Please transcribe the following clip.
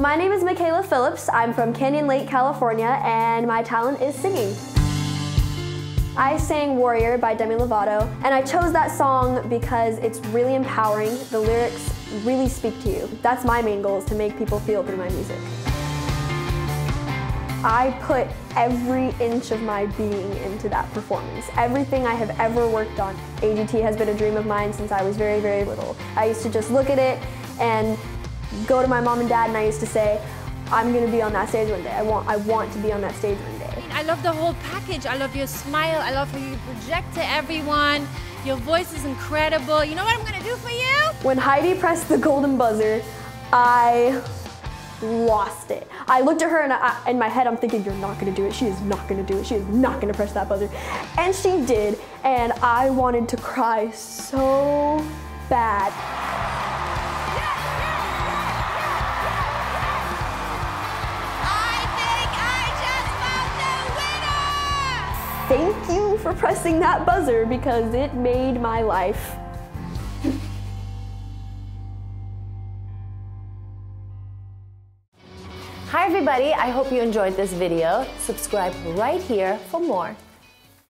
My name is Makayla Phillips. I'm from Canyon Lake, California, and my talent is singing. I sang Warrior by Demi Lovato, and I chose that song because it's really empowering. The lyrics really speak to you. That's my main goal, is to make people feel through my music. I put every inch of my being into that performance. Everything I have ever worked on. AGT has been a dream of mine since I was very, very little. I used to just look at it and go to my mom and dad, and I used to say, I'm going to be on that stage one day. I want to be on that stage one day. I love the whole package. I love your smile. I love how you project to everyone. Your voice is incredible. You know what I'm going to do for you? When Heidi pressed the golden buzzer, I lost it. I looked at her, and in my head I'm thinking, you're not going to do it. She is not going to do it. She is not going to press that buzzer. And she did, and I wanted to cry so bad. Thank you for pressing that buzzer, because it made my life. Hi everybody, I hope you enjoyed this video. Subscribe right here for more.